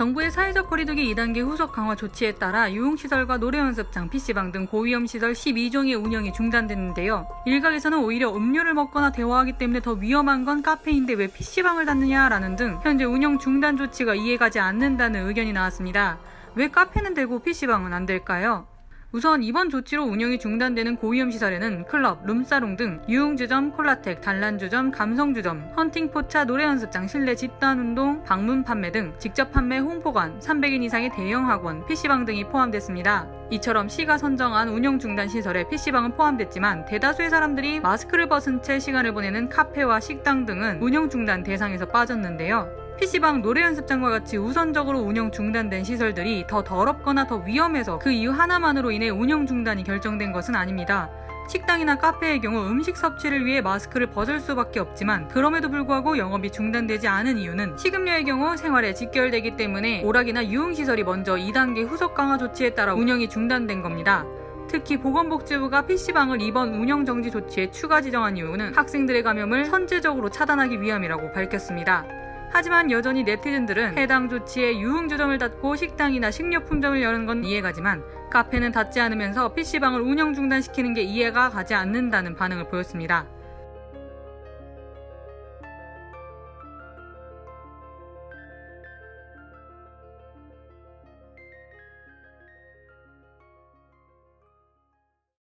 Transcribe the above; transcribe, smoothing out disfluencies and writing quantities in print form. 정부의 사회적 거리두기 2단계 후속 강화 조치에 따라 유흥시설과 노래연습장, PC방 등 고위험시설 12종의 운영이 중단됐는데요. 일각에서는 오히려 음료를 먹거나 대화하기 때문에 더 위험한 건 카페인데 왜 PC방을 닫느냐라는 등 현재 운영 중단 조치가 이해가지 않는다는 의견이 나왔습니다. 왜 카페는 되고 PC방은 안 될까요? 우선 이번 조치로 운영이 중단되는 고위험시설에는 클럽, 룸사롱 등 유흥주점, 콜라텍, 단란주점, 감성주점, 헌팅포차, 노래연습장, 실내 집단운동, 방문 판매 등 직접 판매, 홍보관, 300인 이상의 대형학원, PC방 등이 포함됐습니다. 이처럼 시가 선정한 운영 중단 시설에 PC방은 포함됐지만 대다수의 사람들이 마스크를 벗은 채 시간을 보내는 카페와 식당 등은 운영 중단 대상에서 빠졌는데요. PC방, 노래연습장과 같이 우선적으로 운영 중단된 시설들이 더 더럽거나 더 위험해서 그 이유 하나만으로 인해 운영 중단이 결정된 것은 아닙니다. 식당이나 카페의 경우 음식 섭취를 위해 마스크를 벗을 수밖에 없지만 그럼에도 불구하고 영업이 중단되지 않은 이유는 식음료의 경우 생활에 직결되기 때문에 오락이나 유흥시설이 먼저 2단계 후속 강화 조치에 따라 운영이 중단된 겁니다. 특히 보건복지부가 PC방을 이번 운영정지 조치에 추가 지정한 이유는 학생들의 감염을 선제적으로 차단하기 위함이라고 밝혔습니다. 하지만 여전히 네티즌들은 해당 조치에 유흥주점을 닫고 식당이나 식료품점을 여는 건 이해가지만 카페는 닫지 않으면서 PC방을 운영 중단시키는 게 이해가 가지 않는다는 반응을 보였습니다.